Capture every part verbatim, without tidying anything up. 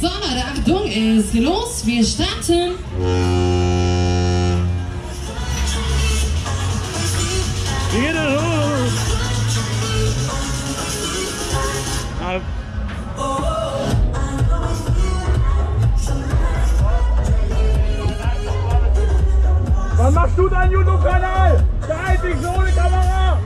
sondern Achtung, es geht los, wir starten! Geht los! Ab. Wann machst du deinen YouTube-Kanal? Der einzige ohne Kamera!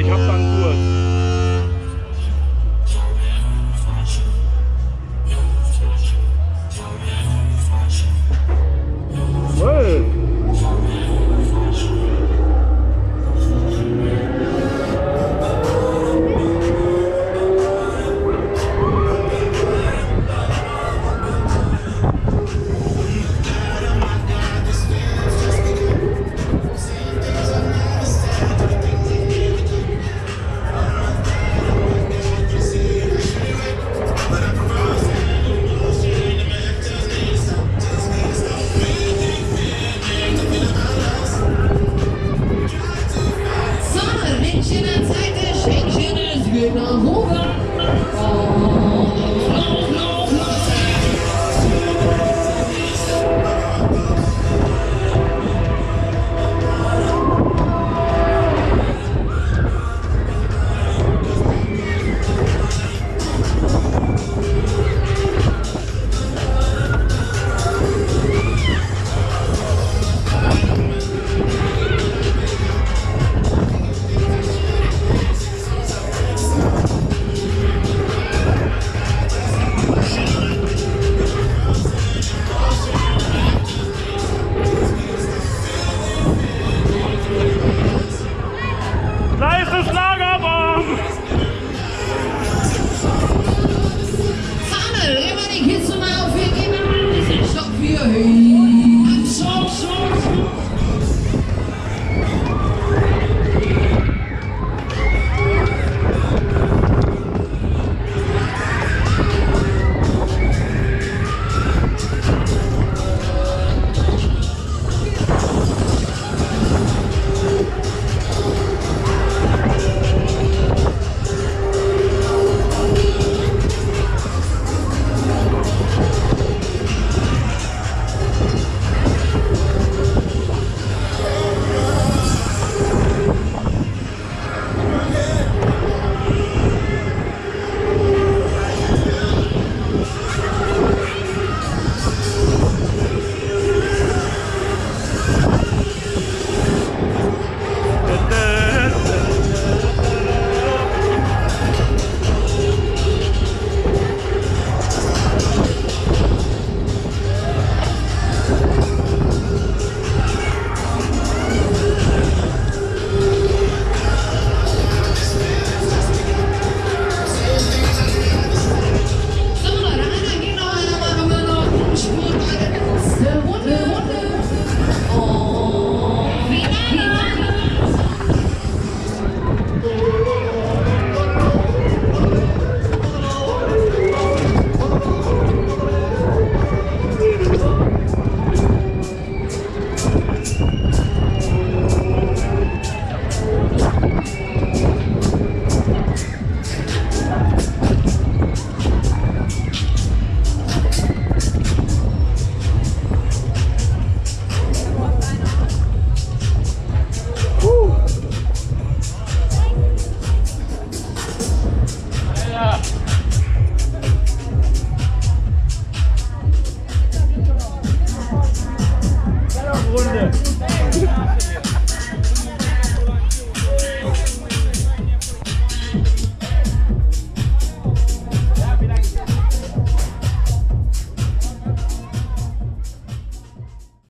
Ich hab dann Durst. Hey. Zeit der Schenk-Channel, Günther Huber.